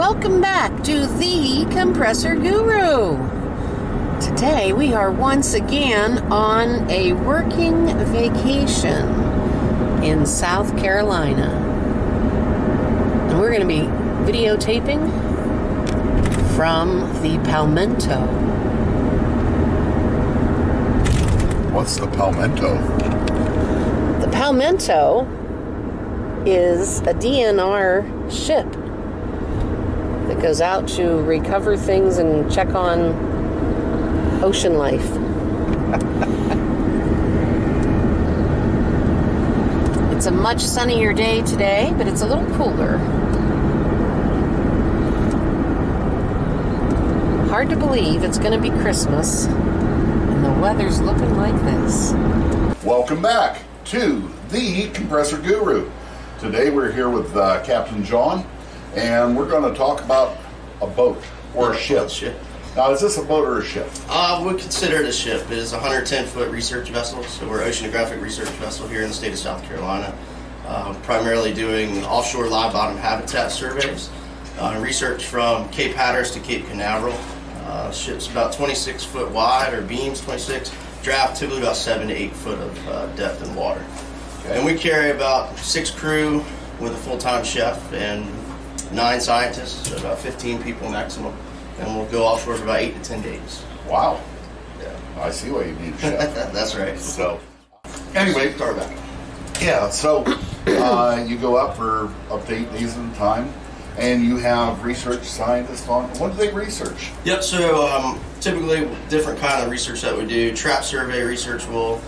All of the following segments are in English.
Welcome back to The Compressor Guru. Today we are once again on a working vacation in South Carolina. And we're going to be videotaping from the Palmetto. What's the Palmetto? The Palmetto is a DNR ship that goes out to recover things and check on ocean life. It's a much sunnier day today, but it's a little cooler. Hard to believe it's going to be Christmas and the weather's looking like this. Welcome back to The Compressor Guru. Today we're here with Captain John, and we're going to talk about a boat or a ship. Now, is this a boat or a ship? We consider it a ship. It is a 110-foot research vessel, so we're an oceanographic research vessel here in the state of South Carolina, primarily doing offshore live bottom habitat surveys, research from Cape Hatteras to Cape Canaveral. Ship's about 26 foot wide, or beams 26, draft typically about 7 to 8 foot of depth in water. Okay. And we carry about 6 crew with a full-time chef and 9 scientists, so about 15 people maximum. And we'll go offshore for about 8 to 10 days. Wow. Yeah. I see why you need a chef. That's right. So, anyway, start back. Yeah, so you go up for up to 8 days at a time, and you have research scientists on. What do they research? Yep, so typically different kind of research that we do. Trap survey research will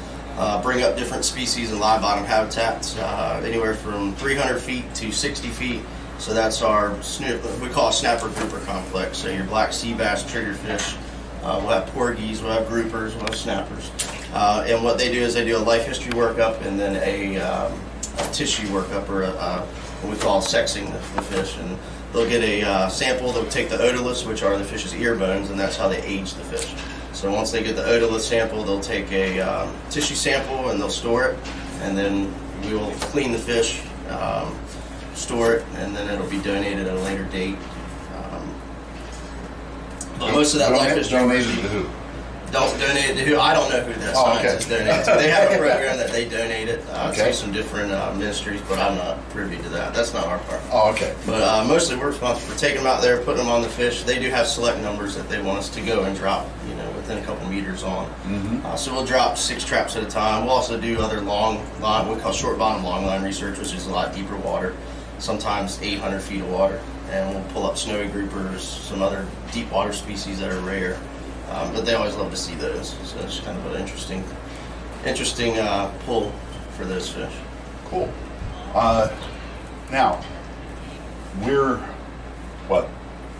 bring up different species and live bottom habitats, anywhere from 300 feet to 60 feet. So that's our, we call a snapper grouper complex. So your black sea bass, triggerfish, we'll have porgies, we'll have groupers, we'll have snappers. And what they do is they do a life history workup and then a tissue workup, or what we call sexing the fish. And they'll get a sample. They'll take the otoliths, which are the fish's ear bones, and that's how they age the fish. So once they get the otolith sample, they'll take a tissue sample and they'll store it, and then we will clean the fish, store it, and then it'll be donated at a later date. But most of that life history... Donated to who? Don't donate it to who? I don't know who that scientist donates to. They have a program that they donate it to some different ministries, but I'm not privy to that. That's not our part. Oh, okay. But mostly we're responsible for taking them out there, putting them on the fish. They do have select numbers that they want us to go and drop, you know, within a couple meters on. Mm-hmm. So we'll drop 6 traps at a time. We'll also do other long line, we call short bottom long line research, which is a lot deeper water. Sometimes 800 feet of water, and we'll pull up snowy groupers, some other deep water species that are rare, but they always love to see those, so it's kind of an interesting pull for those fish. Cool. Now, we're, what,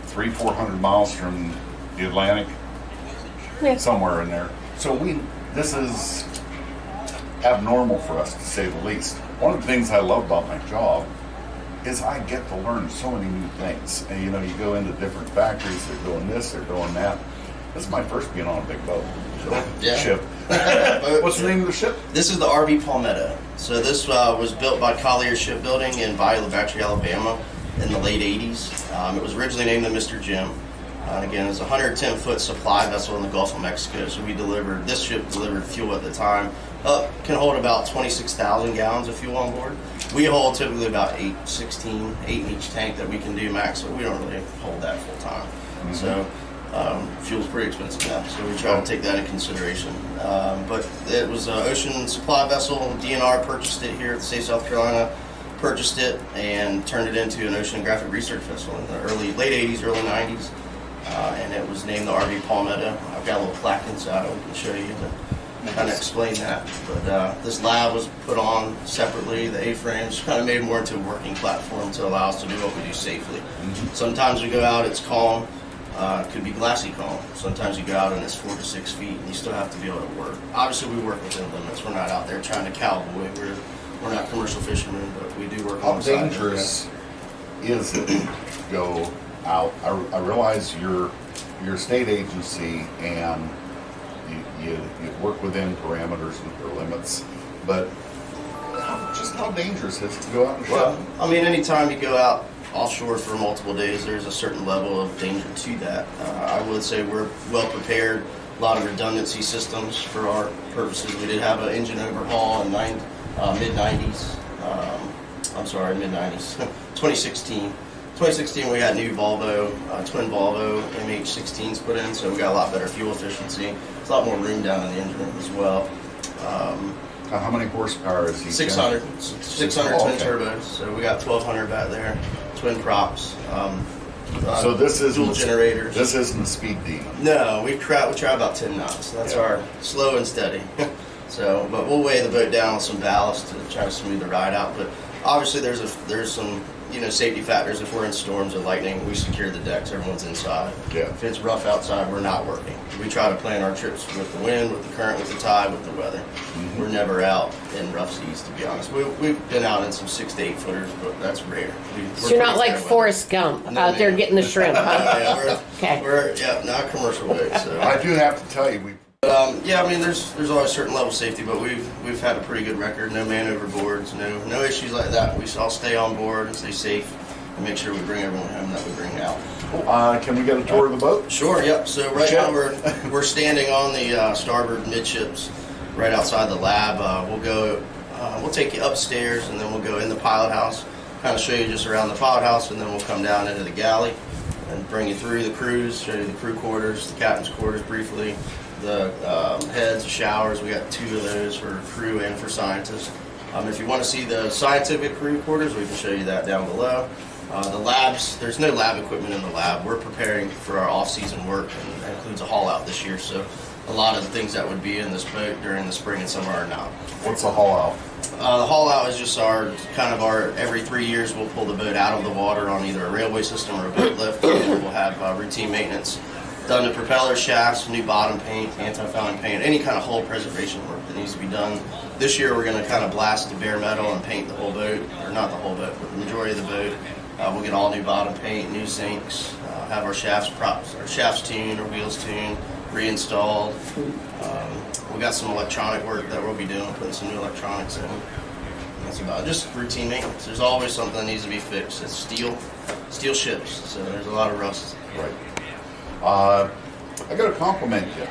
300-400 miles from the Atlantic? Yeah. Somewhere in there. So this is abnormal for us, to say the least. One of the things I love about my job is I get to learn so many new things. And you know, you go into different factories, they're doing this, they're doing that. This is my first being on a big boat. So, yeah. Ship. What's the name of the ship? This is the RV Palmetto. So this was built by Collier Shipbuilding in Bayou La Batre, Alabama in the late 80s. It was originally named the Mr. Jim. And again, it was a 110-foot supply vessel in the Gulf of Mexico. So we delivered, this ship delivered fuel at the time. Can hold about 26,000 gallons of fuel on board. We hold typically about 8 in each tank that we can do max, but we don't really hold that full time. Mm-hmm. So fuel's pretty expensive now, so we try to take that into consideration. But it was an ocean supply vessel. DNR purchased it here at the state of South Carolina, purchased it and turned it into an oceanographic research vessel in the late 80s, early 90s. And it was named the RV Palmetto. I've got a little plaque inside I can show you to kind of explain that. But this lab was put on separately. The A-frames kind of made more into a working platform to allow us to do what we do safely. Mm-hmm. Sometimes we go out, it's calm. It could be glassy calm. Sometimes you go out and it's 4 to 6 feet and you still have to be able to work. Obviously we work within limits. We're not out there trying to cowboy. We're not commercial fishermen, but we do work on the side. How dangerous is it to go out? I realize your state agency and you work within parameters or limits, but just how dangerous is it to go out and shop? Well, I mean, anytime you go out offshore for multiple days, there's a certain level of danger to that. I would say we're well prepared. A lot of redundancy systems for our purposes. We did have an engine overhaul in mid-90s, 2016 we got new Volvo, twin Volvo MH16s put in, so we got a lot better fuel efficiency. There's a lot more room down in the engine room as well. How many horsepower is each? 600 twin turbos, so we got 1,200 back there, twin props. So this is dual generators. This isn't a speed demon. No, we try about 10 knots. That's our slow and steady. So, but we'll weigh the boat down with some ballast to try to smooth the ride out. But obviously, there's some safety factors. If we're in storms or lightning, we secure the decks. Everyone's inside. Yeah. If it's rough outside, we're not working. We try to plan our trips with the wind, with the current, with the tide, with the weather. Mm-hmm. We're never out in rough seas, to be honest. We've been out in some 6 to 8 footers, but that's rare. So you're not like Forrest Gump out there getting the shrimp. We're not commercial boats. So. I do have to tell you, there's always a certain level of safety, but we've had a pretty good record. No man overboards, no issues like that. We all stay on board and stay safe and make sure we bring everyone home that we bring out. Can we get a tour of the boat? Sure. Yep. So right now we're standing on the starboard midships, right outside the lab. We'll take you upstairs and then we'll go in the pilot house, kind of show you just around the pilot house, and then we'll come down into the galley and bring you through the crews, show you the crew quarters, the captain's quarters briefly. The heads, showers, we got 2 of those for crew and for scientists. If you want to see the scientific crew quarters, we can show you that down below. The labs, there's no lab equipment in the lab. We're preparing for our off-season work, and that includes a haul out this year. So a lot of the things that would be in this boat during the spring and summer are not. What's a haul out? The haul out is just our every 3 years we'll pull the boat out of the water on either a railway system or a boat lift. We'll have routine maintenance done to propeller shafts, new bottom paint, anti-fouling paint, any kind of hull preservation work that needs to be done. This year we're going to kind of blast the bare metal and paint the whole boat, or not the whole boat, but the majority of the boat. We'll get all new bottom paint, new sinks, have our shafts tuned, our wheels tuned, reinstalled. We've got some electronic work that we'll be doing, putting some new electronics in. That's about it. Just routine maintenance. There's always something that needs to be fixed. It's steel ships, so there's a lot of rust. Right. I got to compliment you.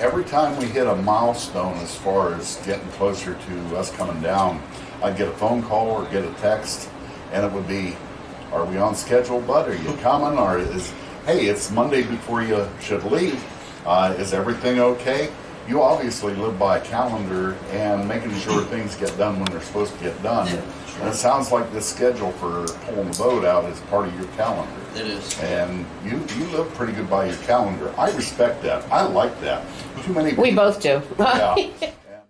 Every time we hit a milestone as far as getting closer to us coming down, I'd get a phone call or get a text, and it would be, are we on schedule, bud? Are you coming? Or is, hey, it's Monday before you should leave. Is everything okay? You obviously live by a calendar and making sure things get done when they're supposed to get done. Yeah, sure. And it sounds like the schedule for pulling the boat out is part of your calendar. It is. And you live pretty good by your calendar. I respect that. I like that. Too many people. We both do. Yeah.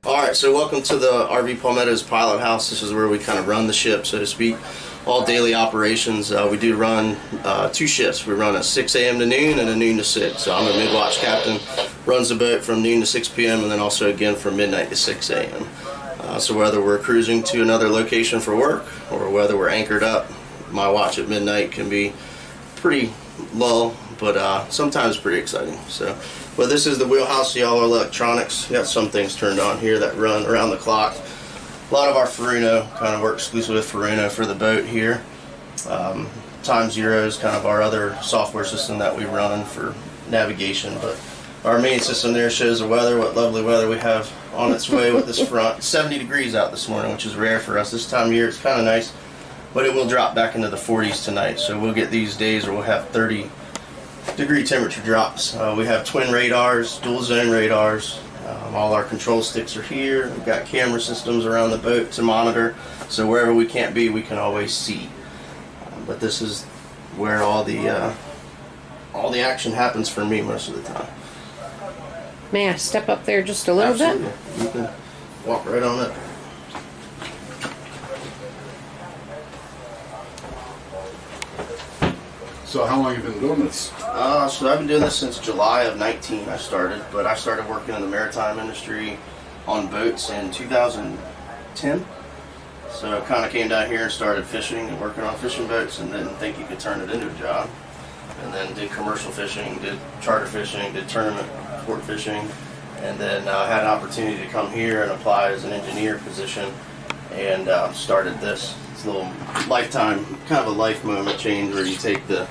All right, so welcome to the RV Palmetto's pilot house. This is where we kind of run the ship, so to speak. All daily operations. We do run 2 shifts. We run a 6 a.m. to noon and a noon to 6. So I'm a mid-watch captain, runs the boat from noon to 6 p.m. and then also again from midnight to 6 a.m. So whether we're cruising to another location for work or whether we're anchored up, my watch at midnight can be pretty lull, but sometimes pretty exciting. So, well, this is the wheelhouse, see all our electronics. We got some things turned on here that run around the clock. A lot of our Furuno, kind of work exclusively with Furuno for the boat here. Time Zero is kind of our other software system that we run for navigation, but our main system there shows the weather, what lovely weather we have on its way with this front. 70 degrees out this morning, which is rare for us. This time of year, it's kind of nice, but it will drop back into the 40s tonight. So we'll get these days where we'll have 30-degree temperature drops. We have twin radars, dual zone radars. All our control sticks are here. We've got camera systems around the boat to monitor, so wherever we can't be, we can always see. But this is where all the action happens for me most of the time. May I step up there just a little bit? You can walk right on up. So how long have you been doing this? So I've been doing this since July of 19 I started, but I started working in the maritime industry on boats in 2010. So I kind of came down here and started fishing and working on fishing boats and didn't think you could turn it into a job. And then did commercial fishing, did charter fishing, did tournament port fishing, and then I had an opportunity to come here and apply as an engineer position. and started this. It's a little lifetime, kind of a life moment change where you take the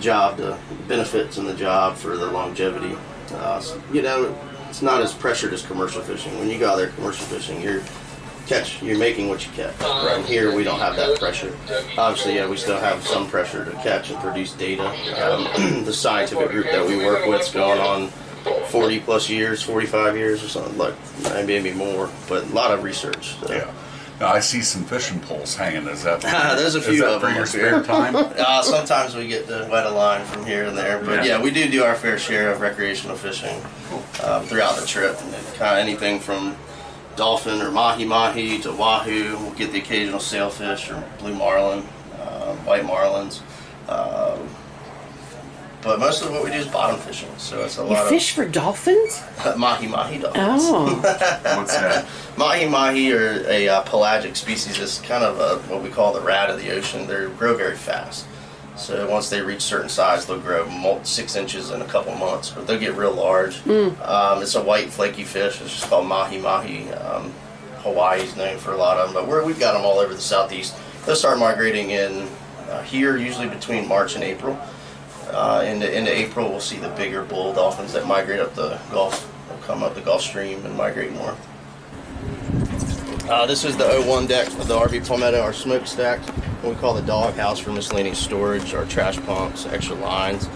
job, the benefits in the job for the longevity. You know, it's not as pressured as commercial fishing. When you go out there commercial fishing, you're making what you catch. Right here, we don't have that pressure. Obviously, yeah, we still have some pressure to catch and produce data. The scientific group that we work with is going on 40 plus years, 45 years or something, like maybe more, but a lot of research. So. Yeah. I see some fishing poles hanging. Is that there's a few of them. Is that for your spare time? Sometimes we get to wet a line from here and there, but yeah, we do our fair share of recreational fishing throughout the trip. And kind of anything from dolphin or mahi-mahi to wahoo. We'll get the occasional sailfish or blue marlin, white marlins. But most of what we do is bottom fishing, so it's a lot of... You fish for dolphins? Mahi-mahi dolphins. Oh. What's that? Mahi-mahi are a pelagic species. It's kind of what we call the rat of the ocean. They grow very fast. So once they reach certain size, they'll grow 6 inches in a couple months, but they'll get real large. Mm. It's a white, flaky fish. It's just called mahi-mahi. Hawaii's known for a lot of them, but we've got them all over the southeast. They'll start migrating in here, usually between March and April. Into April, we'll see the bigger bull dolphins that migrate up the Gulf, will come up the Gulf Stream and migrate north. This is the 01 deck of the RV Palmetto, our smokestack, what we call the dog house for miscellaneous storage, our trash pumps, extra lines.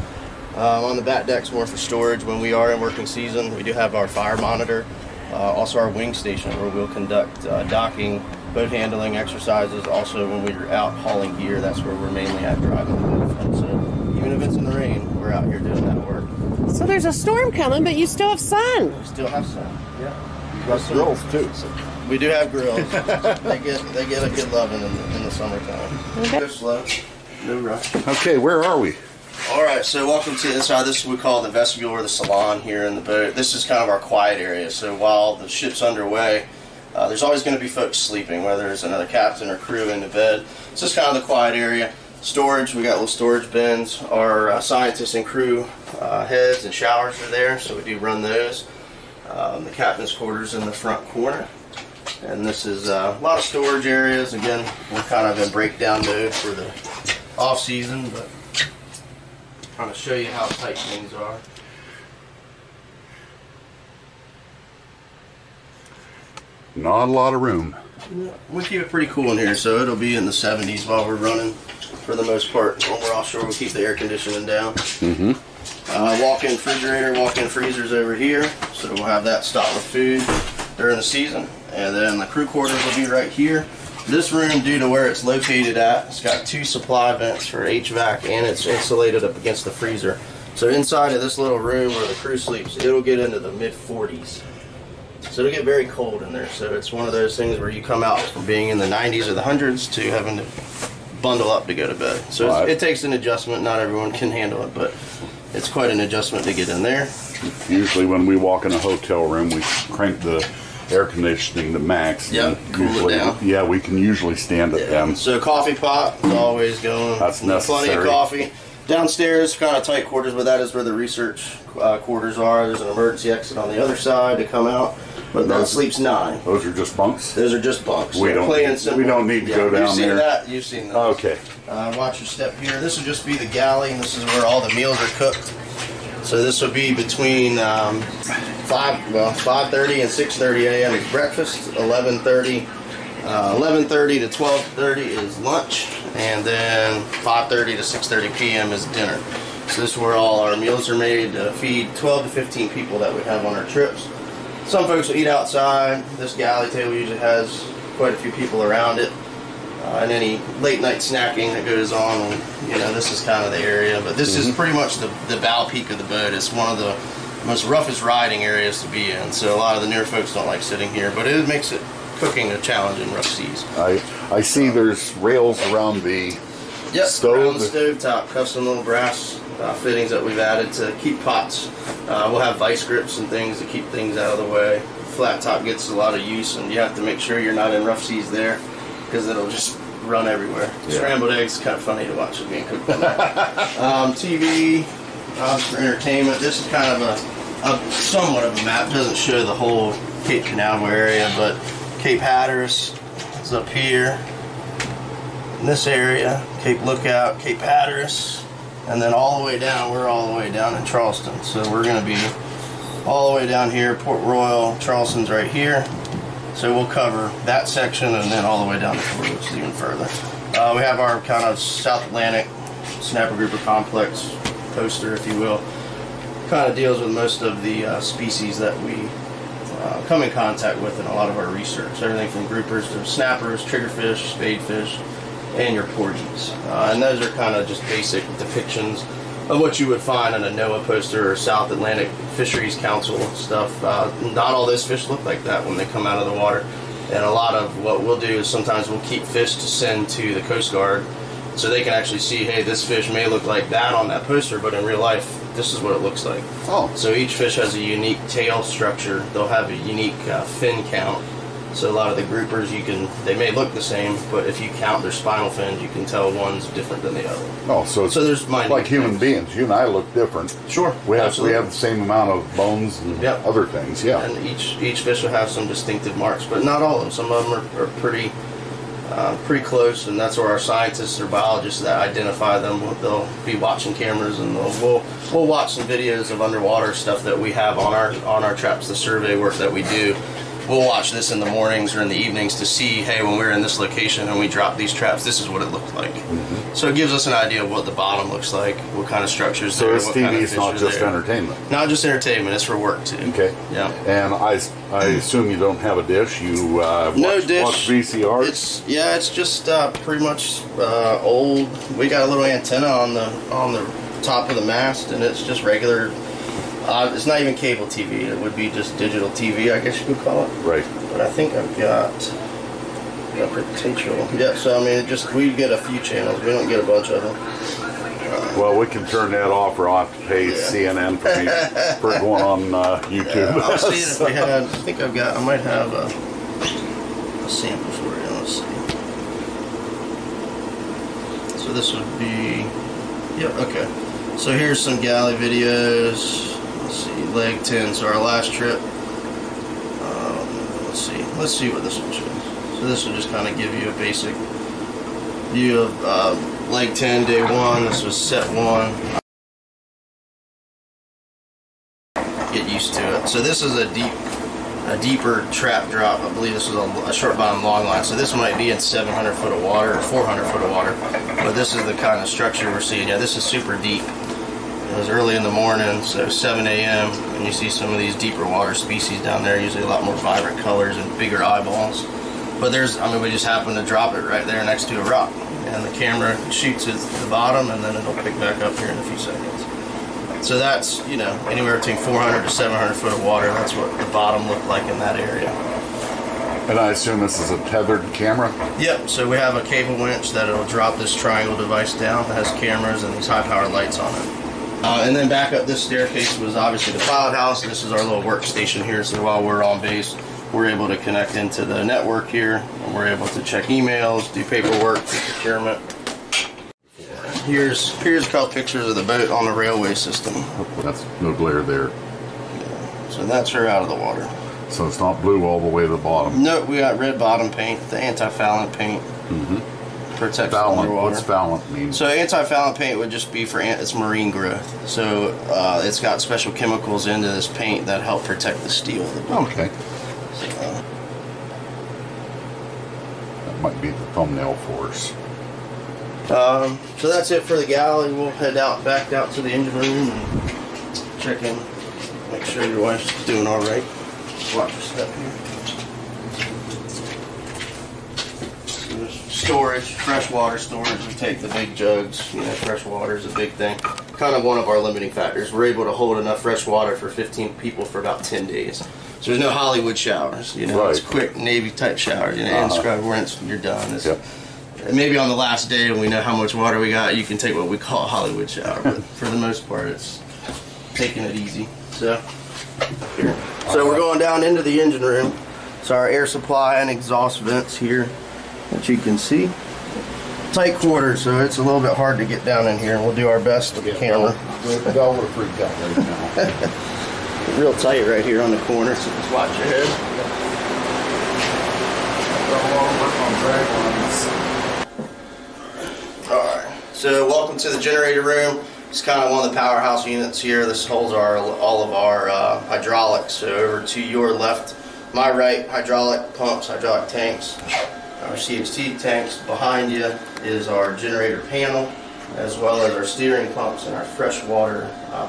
On the back deck's more for storage. When we are in working season, we do have our fire monitor, also our wing station where we'll conduct docking, boat handling exercises. Also, when we're out hauling gear, that's where we're mainly at driving. Even if it's in the rain, we're out here doing that work. So there's a storm coming, but you still have sun. We still have sun. Yeah. You got some grills too. So. We do have grills. they get a good loving in the summertime. Okay. They're slow, no rush. Okay, where are we? All right, so welcome to the inside. This is what we call the vestibule or the salon here in the boat. This is kind of our quiet area. So while the ship's underway, there's always going to be folks sleeping, whether it's another captain or crew in the bed. So it's kind of the quiet area. Storage, we got little storage bins. Our scientists and crew heads and showers are there, so we do run those. The captain's quarters in the front corner. And this is a lot of storage areas. Again, we're kind of in breakdown mode for the off season, but I'm trying to show you how tight things are. Not a lot of room. We keep it pretty cool in here, so it'll be in the 70s while we're running. For the most part, when we're offshore, we'll keep the air conditioning down. Mm-hmm. Walk-in refrigerator, walk-in freezers over here, so we'll have that stocked with food during the season. And then the crew quarters will be right here. This room, due to where it's located at, it's got 2 supply vents for HVAC, and it's insulated up against the freezer. So inside of this little room where the crew sleeps, it'll get into the mid-40s. So it'll get very cold in there. So it's one of those things where you come out from being in the 90s or the 100s to having to bundle up to go to bed. So it takes an adjustment. Not everyone can handle it, but it's quite an adjustment to get in there. Usually when we walk in a hotel room, we crank the air conditioning to max. Yep, and cool it down. Yeah, we can usually stand it down. So coffee pot is always going. That's necessary. Plenty of coffee. Downstairs, kind of tight quarters, but that is where the research quarters are. There's an emergency exit on the other side to come out. But that sleeps 9. Those are just bunks? Those are just bunks. We don't need to go down there. You've seen that. You've seen that. Okay. Watch your step here. This would just be the galley, and this is where all the meals are cooked. So this would be between 5:30 and 6:30 a.m. is breakfast. 11:30 to 12:30 is lunch, and then 5:30 to 6:30 p.m. is dinner. So this is where all our meals are made to feed 12 to 15 people that we have on our trips. Some folks will eat outside. This galley table usually has quite a few people around it. And any late night snacking that goes on, you know, this is kind of the area. But this is pretty much the bow peak of the boat. It's one of the most roughest riding areas to be in. So a lot of the newer folks don't like sitting here, but it makes it cooking a challenge in rough seas. I see there's rails around the stove. Around the stove top, custom little brass fittings that we've added to keep pots. We'll have vice grips and things to keep things out of the way. Flat top gets a lot of use, and you have to make sure you're not in rough seas there because it'll just run everywhere. Yeah. Scrambled eggs, kind of funny to watch it being cooked. TV for entertainment. This is kind of a somewhat of a map. It doesn't show the whole Cape Canaveral area, but Cape Hatteras, is up here in this area, Cape Lookout, Cape Hatteras, and then all the way down, we're all the way down in Charleston. So we're going to be all the way down here, Port Royal, Charleston's right here. So we'll cover that section and then all the way down the shore, which is even further. We have our kind of South Atlantic snapper grouper complex poster, if you will. Kind of deals with most of the species that we come in contact with in a lot of our research. Everything from groupers to snappers, triggerfish, spadefish, and your porgies. And those are kind of just basic depictions of what you would find in a NOAA poster or South Atlantic Fisheries Council stuff. Not all those fish look like that when they come out of the water. And a lot of what we'll do is sometimes we'll keep fish to send to the Coast Guard so they can actually see, hey, this fish may look like that on that poster, but in real life, this is what it looks like. Oh. So each fish has a unique tail structure. They'll have a unique fin count. So a lot of the groupers, they may look the same, but if you count their spinal fins, you can tell one's different than the other. Oh, so there's minor like human beings. You and I look different. Sure, we have the same amount of bones and other things. Yeah, and each fish will have some distinctive marks, but not all of them. Some of them are pretty close, and that's where our scientists or biologists that identify them, they'll be watching cameras, and we'll watch some videos of underwater stuff that we have on our traps, the survey work that we do. We'll watch this in the mornings or in the evenings to see, hey, when we're in this location and we drop these traps, this is what it looked like. Mm-hmm. So it gives us an idea of what the bottom looks like, what kind of structures there are. So this TV is not just entertainment? Not just entertainment, it's for work too. Okay. Yeah. And I assume you don't have a dish, you watch VCRs? It's just pretty much old. We got a little antenna on the top of the mast, and it's just regular. It's not even cable TV. It would be just digital TV, I guess you could call it. Right. But I think I've got a potential. Yeah, so I mean, we get a few channels. We don't get a bunch of them. Well, we can turn that off, or I'll have to pay CNN for going on YouTube. Yeah, I'll see if we had, I might have a sample for you. Let's see. So this would be, okay. So here's some galley videos. Let's see, leg 10, so our last trip. Let's see what this one shows. So this will just kind of give you a basic view of leg 10, day 1. This was set 1. Get used to it. So this is a deeper trap drop. I believe this is a short bottom long line. So this might be in 700 foot of water or 400 foot of water. But this is the kind of structure we're seeing. Yeah, this is super deep. It was early in the morning, so 7 a.m., and you see some of these deeper water species down there, usually a lot more vibrant colors and bigger eyeballs. But we just happen to drop it right there next to a rock, and the camera shoots at the bottom, and then it'll pick back up here in a few seconds. So that's, anywhere between 400 to 700 foot of water. That's what the bottom looked like in that area. And I assume this is a tethered camera? Yep, so we have a cable winch that'll drop this triangle device down that has cameras and these high-powered lights on it. And then back up this staircase was obviously the pilot house. This is our little workstation here, so while we're on base, we're able to connect into the network here, and we're able to check emails, do paperwork, do procurement. Here's a couple pictures of the boat on the railway system. That's no glare there. Yeah. So that's her out of the water. So it's not blue all the way to the bottom? No, we got red bottom paint, the anti-fouling paint. Mm-hmm. Protects underwater. What's foulant mean? So anti-foulant paint would just be for it's marine growth. So it's got special chemicals into this paint that help protect the steel of the boat. Okay. So, that might be the thumbnail for us. So that's it for the galley. We'll head back out to the engine room and check in. Make sure your wife's doing all right. Watch your step here. Storage, fresh water storage. We take the big jugs. Fresh water is a big thing. Kind of one of our limiting factors. We're able to hold enough fresh water for 15 people for about 10 days. So there's no Hollywood showers. It's quick Navy type shower. And scrub, rinse, you're done. Maybe on the last day when we know how much water we got, you can take what we call a Hollywood shower. But for the most part, it's taking it easy. So we're going down into the engine room. So our air supply and exhaust vents here. That you can see. Tight quarters, so it's a little bit hard to get down in here. We'll do our best with the camera. Real tight right here on the corner, so just watch your head. on drag lines. Alright, so welcome to the generator room. It's kind of one of the powerhouse units here. This holds our, all of our hydraulics. So over to your left, my right, hydraulic pumps, hydraulic tanks, our CXT tanks. Behind you is our generator panel, as well as our steering pumps and our freshwater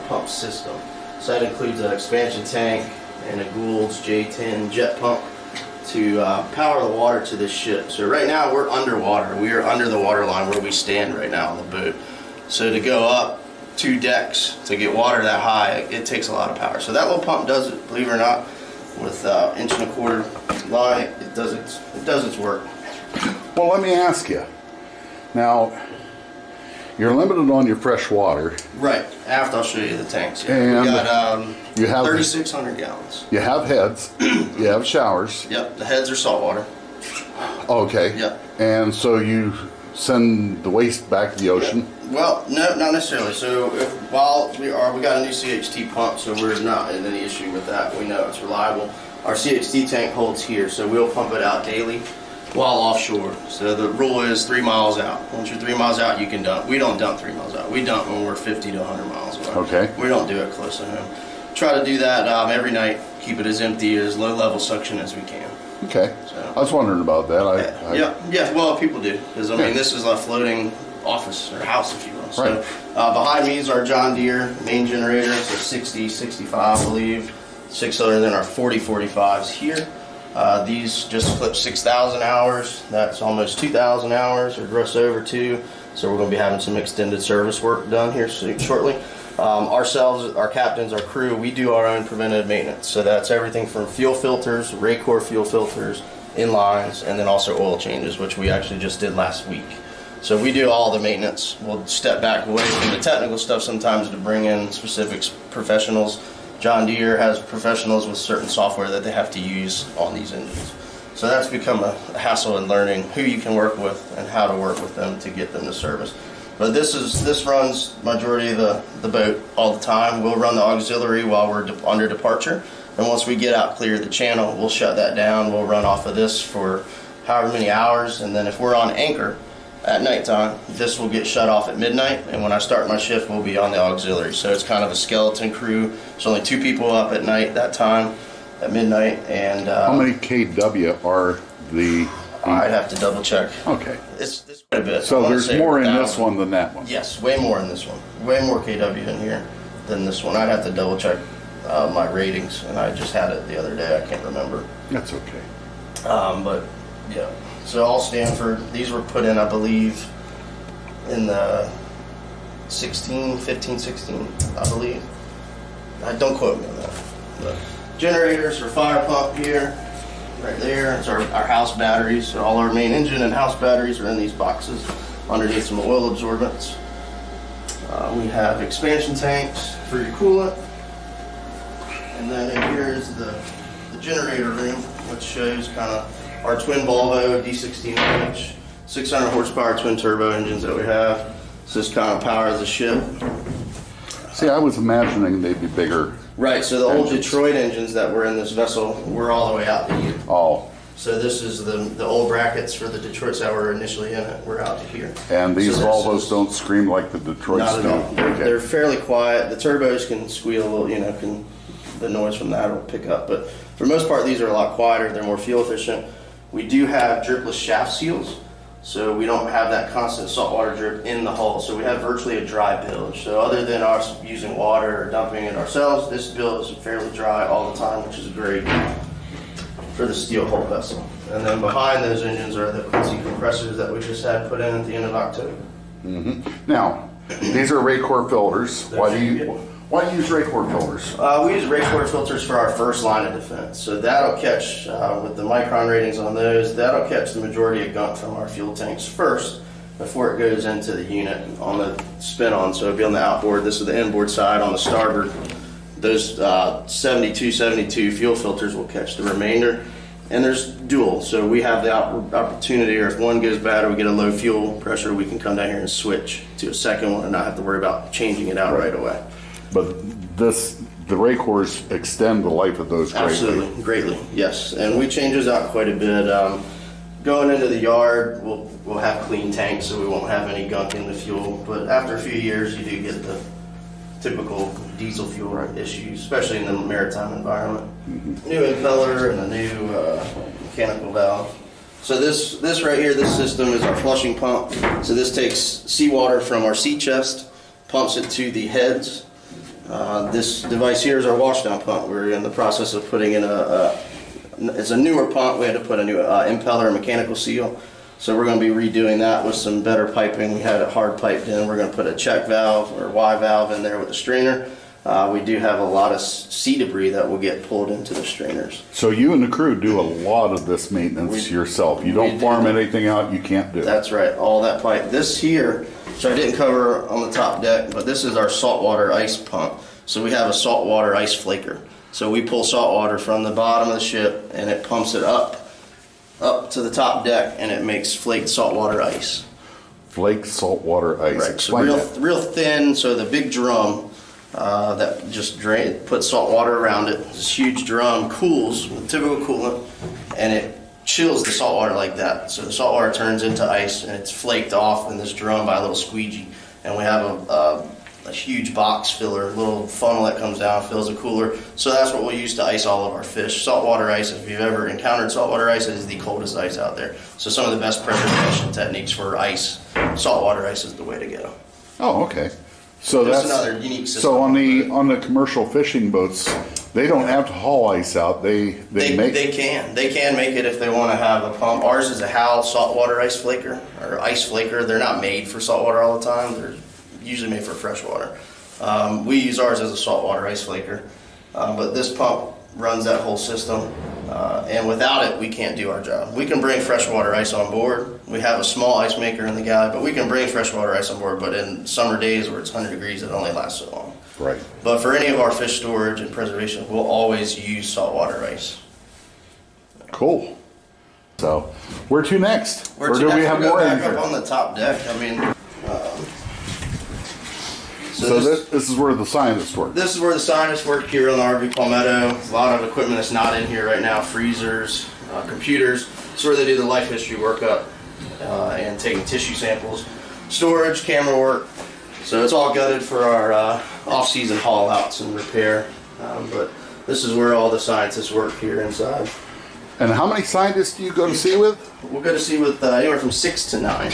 pump system. So that includes an expansion tank and a Goulds J-10 jet pump to power the water to this ship. So right now we're underwater. We are under the water line where we stand right now on the boat. So to go up 2 decks to get water that high, it takes a lot of power. So that little pump does it, believe it or not, with 1.25-inch line, it does its work. Well, let me ask you. Now, you're limited on your fresh water. Right. After I'll show you the tanks. Yeah. And we got 3,600 gallons. You have heads. You have showers. Yep. The heads are salt water. Okay. Yep. And so you send the waste back to the ocean. Yep. Well, no, not necessarily. So we got a new CHT pump, so we're not in any issue with that. We know it's reliable. Our CHT tank holds here, so we'll pump it out daily while offshore. So the rule is 3 miles out. Once you're 3 miles out, you can dump. We don't dump 3 miles out. We dump when we're 50 to 100 miles away. Okay. We don't do it close to home. Try to do that every night. Keep it as empty, as low-level suction as we can. Okay. So, I was wondering about that. Yeah, well, people do. Because, I mean, this is like floating office or house, if you will. So right. Behind me is our John Deere main generator. So 60, 65, I believe, 600, then our 40, 45s here. These just flip 6,000 hours. That's almost 2,000 hours or gross over 2. So we're going to be having some extended service work done here shortly. Ourselves, our captains, our crew, we do our own preventative maintenance. So that's everything from fuel filters, Raycor fuel filters, inlines, and then also oil changes, which we actually just did last week. So we do all the maintenance. We'll step back away from the technical stuff sometimes to bring in specific professionals. John Deere has professionals with certain software that they have to use on these engines. So that's become a hassle in learning who you can work with and how to work with them to get them to service. But this runs majority of the boat all the time. We'll run the auxiliary while we're under departure. And once we get out, clear the channel, we'll shut that down. We'll run off of this for however many hours. And then if we're on anchor, at nighttime, this will get shut off at midnight, and when I start my shift, we'll be on the auxiliary. So it's kind of a skeleton crew. There's only 2 people up at night that time, at midnight. And how many kW are the? I'd have to double check. Okay. It's quite a bit. So there's more in this one than that one. Yes, way more in this one. Way more kW in here than this one. I'd have to double check my ratings, and I just had it the other day. I can't remember. That's okay. But yeah. So all Stanford, these were put in, I believe, in the 15, 16, I believe. Don't quote me on that. But generators or fire pump here, right there. It's our house batteries. So all our main engine and house batteries are in these boxes underneath some oil absorbents. We have expansion tanks for your coolant. And then here is the generator room, which shows kind of our twin Volvo D16-inch, 600 horsepower twin turbo engines that we have. So this kind of powers the ship. See, I was imagining they'd be bigger. Right, so the old Detroit engines that were in this vessel were all the way out to here. Oh. So this is the old brackets for the Detroits that were initially in it. We're out to here. And these Volvos don't scream like the Detroits don't. They're fairly quiet. The turbos can squeal a little, you know, the noise from that will pick up. But for the most part, these are a lot quieter. They're more fuel efficient. We do have dripless shaft seals, so we don't have that constant saltwater drip in the hull. So we have virtually a dry bilge. So other than us using water or dumping it ourselves, this bilge is fairly dry all the time, which is great for the steel hull vessel. And then behind those engines are the Quincy compressors that we just had put in at the end of October. Mm-hmm. Now, these are Raycor filters. Why do you use Raycor filters? We use Raycor filters for our first line of defense. So that'll catch, with the micron ratings on those, that'll catch the majority of gunk from our fuel tanks first before it goes into the unit on the spin-on. So it'll be on the outboard. This is the inboard side on the starboard. Those 72-72 fuel filters will catch the remainder. And there's dual. So we have the opportunity, or if one goes bad or we get a low fuel pressure, we can come down here and switch to a second one and not have to worry about changing it out right away. But the Raycors extend the life of those greatly. Absolutely, greatly, yes. And we change those out quite a bit. Going into the yard, we'll have clean tanks, so we won't have any gunk in the fuel. But after a few years, you do get the typical diesel fuel issues, especially in the maritime environment. Mm-hmm. New impeller and a new mechanical valve. So this right here, this system is our flushing pump. So this takes seawater from our sea chest, pumps it to the heads. This device here is our washdown pump. We're in the process of putting in it's a newer pump. We had to put a new impeller and mechanical seal. So we're going to be redoing that with some better piping. We had it hard piped in. We're going to put a check valve or Y valve in there with a strainer. We do have a lot of sea debris that will get pulled into the strainers. So you and the crew do a lot of this maintenance yourself. You don't farm anything out you can't do. That's right. All that pipe. This here, so I didn't cover on the top deck, but this is our saltwater ice pump. So we have a saltwater ice flaker. So we pull saltwater from the bottom of the ship and it pumps it up to the top deck, and it makes flaked saltwater ice. Flaked saltwater ice. Right. So real thin. So the big drum. That just put salt water around it. This huge drum cools with typical coolant, and it chills the salt water like that. So the salt water turns into ice, and it's flaked off in this drum by a little squeegee. And we have a huge box filler, a little funnel that comes down, fills a cooler. So that's what we use to ice all of our fish. Saltwater ice, if you've ever encountered saltwater ice, it is the coldest ice out there. So some of the best preservation techniques for ice, saltwater ice is the way to go. Oh, okay. So that's another unique system. So on the commercial fishing boats, they don't have to haul ice out. They can make it if they want to have a pump. Ours is a HAL saltwater ice flaker or ice flaker. They're not made for saltwater all the time. They're usually made for freshwater. We use ours as a saltwater ice flaker, but this pump runs that whole system. And without it, we can't do our job. We can bring freshwater ice on board. We have a small ice maker in the galley, but we can bring freshwater ice on board. But in summer days where it's 100 degrees, it only lasts so long. Right. But for any of our fish storage and preservation, we'll always use saltwater ice. Cool. So where to next? Where to do next? We have more back up on the top deck. I mean, so this is where the scientists work. This is where the scientists work here on the RV Palmetto. A lot of equipment that's not in here right now, freezers, computers. It's where they do the life history workup and taking tissue samples, storage, camera work. So it's all gutted for our off-season haul outs and repair. But this is where all the scientists work here inside. And how many scientists do you go to sea with? We'll go to sea with anywhere from 6 to 9.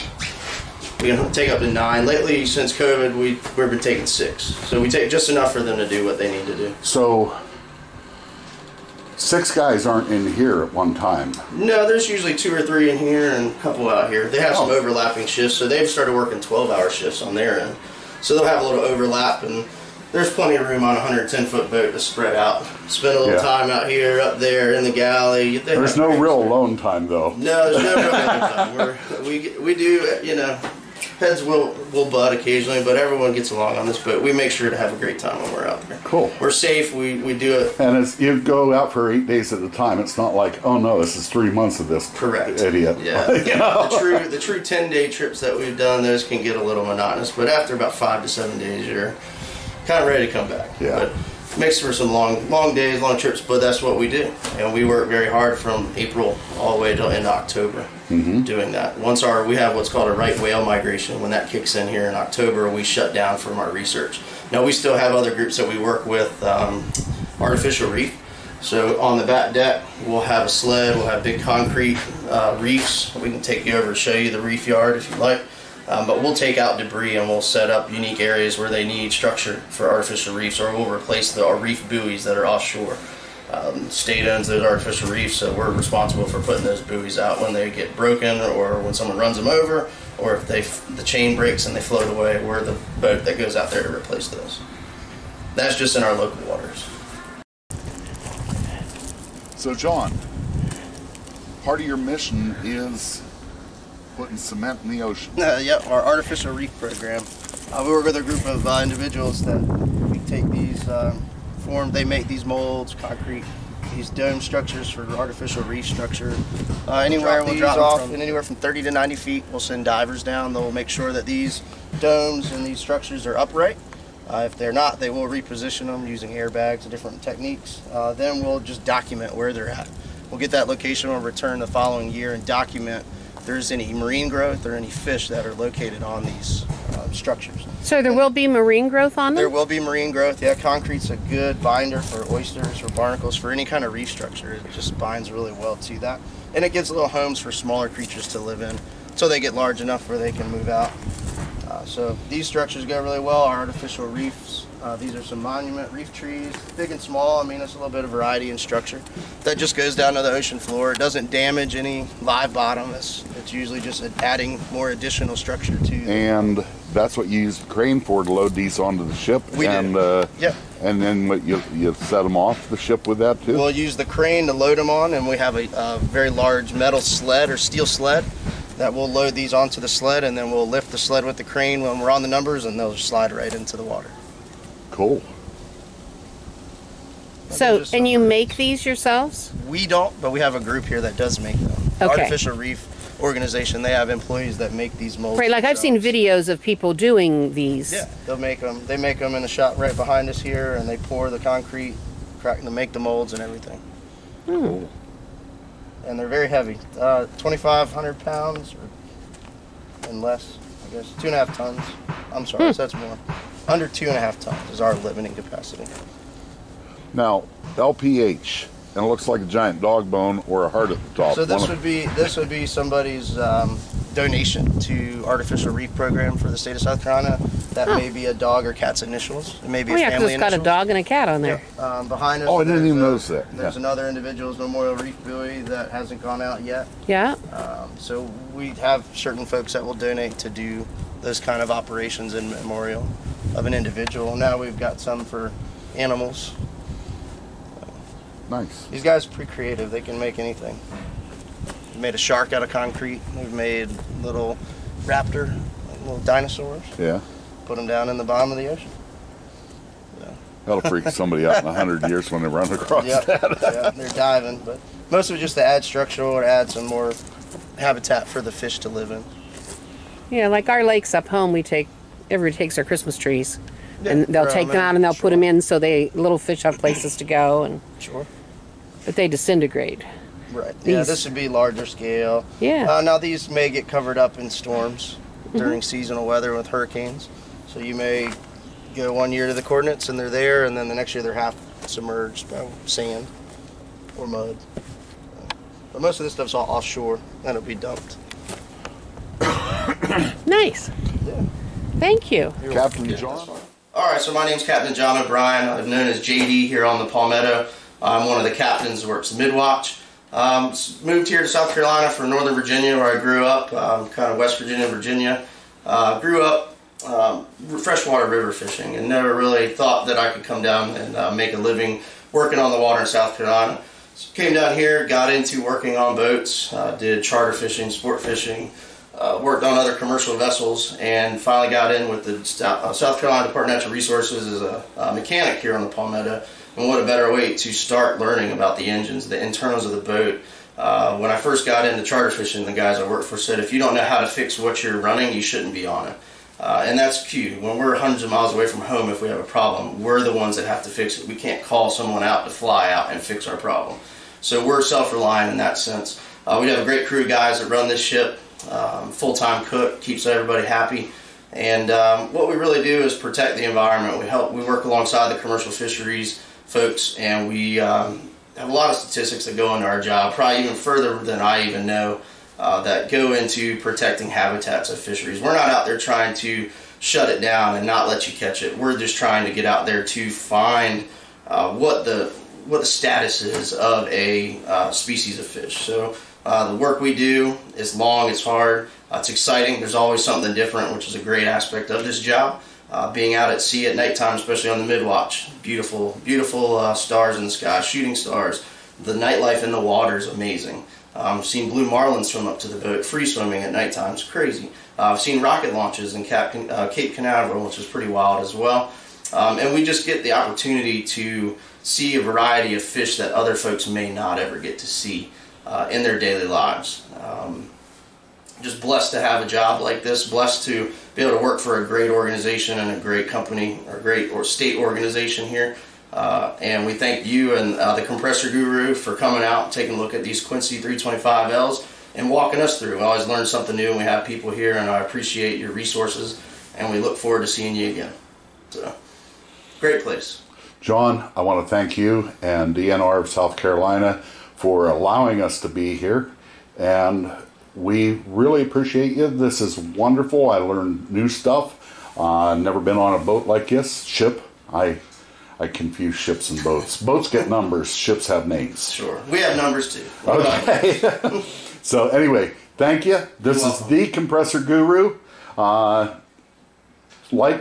We can take up to 9. Lately, since COVID, we've been taking 6. So we take just enough for them to do what they need to do. So 6 guys aren't in here at one time? No, there's usually 2 or 3 in here and a couple out here. They have some overlapping shifts, so they've started working 12-hour shifts on their end. So they'll have a little overlap, and there's plenty of room on a 110-foot boat to spread out. Spend a little time out here, up there, in the galley. There's no real alone time, though. No, there's no real alone time. We do, you know... Heads will butt occasionally, but everyone gets along on this boat. We make sure to have a great time when we're out there. Cool. We're safe. We do it. And you go out for 8 days at a time. It's not like, oh no, this is 3 months of this. Correct. Idiot. Yeah. You know? The true 10-day trips that we've done, those can get a little monotonous. But after about 5 to 7 days, you're kind of ready to come back. Yeah. But it makes for some long days, long trips. But that's what we do, and we work very hard from April all the way till end of October. Mm-hmm. Doing that. Once we have what's called a right whale migration. When that kicks in here in October, we shut down from our research. Now we still have other groups that we work with, artificial reef. So on the back deck, we'll have a sled, we'll have big concrete reefs. We can take you over and show you the reef yard if you like. But we'll take out debris and we'll set up unique areas where they need structure for artificial reefs, or we'll replace the reef buoys that are offshore. State owns those artificial reefs, so we're responsible for putting those buoys out when they get broken, or when someone runs them over, or if the chain breaks and they float away. We're the boat that goes out there to replace those. That's just in our local waters. So John, part of your mission is putting cement in the ocean. Yep, our artificial reef program. We work with a group of individuals that we take these they make these molds, concrete, these dome structures for artificial reef structure. Anywhere we'll drop off, and anywhere from 30 to 90 feet, we'll send divers down. They'll make sure that these domes and these structures are upright. If they're not, they will reposition them using airbags and different techniques. Then we'll just document where they're at. We'll get that location on return the following year and document if there's any marine growth or any fish that are located on these structures. So there will be marine growth on them? There will be marine growth, yeah. Concrete's a good binder for oysters, for barnacles, for any kind of reef structure. It just binds really well to that. And it gives little homes for smaller creatures to live in until they get large enough where they can move out. So these structures go really well. Our artificial reefs, these are some monument reef trees, big and small. I mean, it's a little bit of variety in structure. That just goes down to the ocean floor. It doesn't damage any live bottom. It's usually just adding more additional structure to them. And that's what you use the crane for, to load these onto the ship. We did. Yep. And then what, you set them off the ship with that too? We'll use the crane to load them on, and we have a very large metal sled or steel sled that we'll load these onto the sled, and then we'll lift the sled with the crane when we're on the numbers, and they'll slide right into the water. Cool. So, and you make these yourselves? We don't, but we have a group here that does make them. Okay. Artificial Reef Organization, they have employees that make these molds. Right, like I've seen videos of people doing these. Yeah, they'll make them. They make them in the shop right behind us here, and they pour the concrete, crack, and make the molds and everything. Cool. And they're very heavy, 2,500 pounds and less, I guess, 2.5 tons. I'm sorry, so that's more. Under 2.5 tons is our limiting capacity. Now, LPH, and it looks like a giant dog bone or a heart at the top. So this would be somebody's donation to Artificial Reef Program for the state of South Carolina. That may be a dog or cat's initials. It may be a family initials. It's got a dog and a cat on there. Yep. Behind us. Oh, I didn't even notice that. There's another individual's memorial reef buoy that hasn't gone out yet. Yeah. So we have certain folks that will donate to do those kind of operations in memorial of an individual. Now we've got some for animals. Nice. These guys are pretty creative. They can make anything. We made a shark out of concrete. We've made little raptor, little dinosaurs. Yeah. Put them down in the bottom of the ocean. Yeah. That'll freak somebody out in 100 years when they run across that. Yeah, they're diving, but most of it just to add structural or add some more habitat for the fish to live in. Yeah, like our lakes up home, everybody takes their Christmas trees, and they'll take them out and they'll put them in so they little fish have places to go, and but they disintegrate. Right. These. Yeah, this would be larger scale. Yeah. Now these may get covered up in storms during seasonal weather with hurricanes. So you may go one year to the coordinates and they're there, and then the next year they're half submerged by sand or mud. But most of this stuff's all offshore, and it'll be dumped. Nice. Yeah. Thank you. Captain John. All right, so my name's Captain John O'Brien. I'm known as JD here on the Palmetto. I'm one of the captains who works midwatch. Moved here to South Carolina from Northern Virginia, where I grew up, kind of West Virginia, Virginia. Grew up freshwater river fishing, and never really thought that I could come down and make a living working on the water in South Carolina. So came down here, got into working on boats, did charter fishing, sport fishing, worked on other commercial vessels, and finally got in with the South Carolina Department of Natural Resources as a mechanic here on the Palmetto. And what a better way to start learning about the engines, the internals of the boat. When I first got into charter fishing, the guys I worked for said, if you don't know how to fix what you're running, you shouldn't be on it. And that's key. When we're hundreds of miles away from home, if we have a problem, we're the ones that have to fix it. We can't call someone out to fly out and fix our problem. So we're self-reliant in that sense. We have a great crew of guys that run this ship, full-time cook, keeps everybody happy. And what we really do is protect the environment. We work alongside the commercial fisheries folks, and we have a lot of statistics that go into our job, probably even further than I even know. That go into protecting habitats of fisheries. We're not out there trying to shut it down and not let you catch it. We're just trying to get out there to find what the status is of a species of fish. So the work we do is long, it's hard, it's exciting. There's always something different, which is a great aspect of this job. Being out at sea at nighttime, especially on the midwatch, beautiful, beautiful stars in the sky, shooting stars. The nightlife in the water is amazing. I've seen blue marlin swim up to the boat, free swimming at nighttime. It's crazy. I've seen rocket launches in Cape Canaveral, which is pretty wild as well. And we just get the opportunity to see a variety of fish that other folks may not ever get to see in their daily lives. Just blessed to have a job like this, blessed to be able to work for a great organization and a great company, or state organization here. And we thank you and the Compressor Guru for coming out and taking a look at these Quincy 325Ls and walking us through. We always learn something new, and we have people here, and I appreciate your resources, and we look forward to seeing you again. So, great place. John, I want to thank you and DNR of South Carolina for allowing us to be here, and we really appreciate you. This is wonderful. I learned new stuff. I've never been on a boat like this. Ship. I confuse ships and boats. Boats get numbers. Ships have names. Sure. We have numbers too. Okay. So anyway, thank you. This is The Compressor Guru. Like,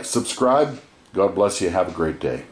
subscribe. God bless you. Have a great day.